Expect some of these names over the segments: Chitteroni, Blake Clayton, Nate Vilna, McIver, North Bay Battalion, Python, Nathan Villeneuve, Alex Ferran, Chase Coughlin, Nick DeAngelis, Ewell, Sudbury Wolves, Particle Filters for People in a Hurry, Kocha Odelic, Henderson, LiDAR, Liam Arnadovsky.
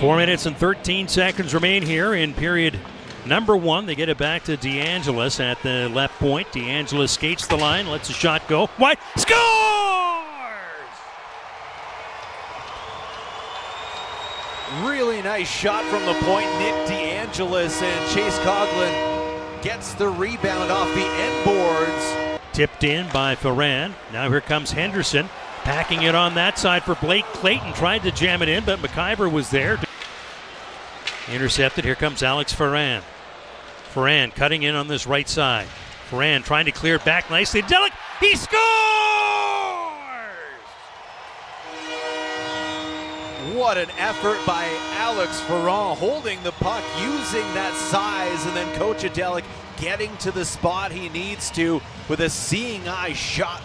4 minutes and 13 seconds remain here in period number one. They get it back to DeAngelis at the left point. DeAngelis skates the line, lets the shot go. White scores! Really nice shot from the point. Nick DeAngelis, and Chase Coughlin gets the rebound off the end boards. Tipped in by Ferran. Now here comes Henderson. Packing it on that side for Blake Clayton. Tried to jam it in, but McIver was there. Intercepted. Here comes Alex Ferran. Ferran cutting in on this right side. Ferran trying to clear it back nicely. Odelic, he scores! What an effort by Alex Ferran, holding the puck, using that size, and then Coach Odelic getting to the spot he needs to with a seeing eye shot.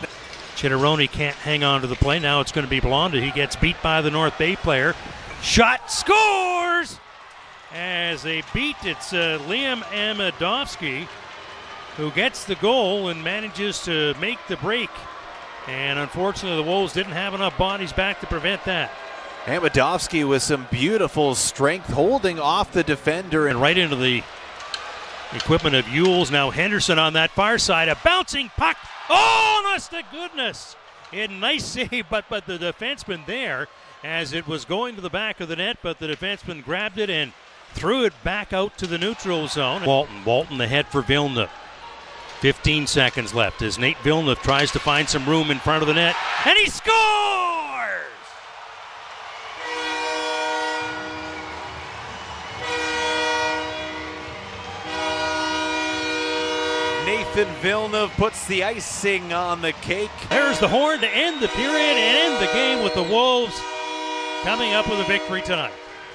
Chitteroni can't hang on to the play. Now it's going to be Blonda. He gets beat by the North Bay player. Shot, scores! As they beat, it's Liam Arnadovsky who gets the goal and manages to make the break. And unfortunately, the Wolves didn't have enough bodies back to prevent that. Arnadovsky with some beautiful strength, holding off the defender. And right into the equipment of Ewell's. Now Henderson on that far side. A bouncing puck. Oh, honest to goodness. A nice save, but the defenseman there, as it was going to the back of the net, but the defenseman grabbed it and threw it back out to the neutral zone. Walton the head for Vilna. 15 seconds left as Nate Vilna tries to find some room in front of the net, and he scores! Nathan Villeneuve puts the icing on the cake. There's the horn to end the period and end the game with the Wolves coming up with a victory tonight.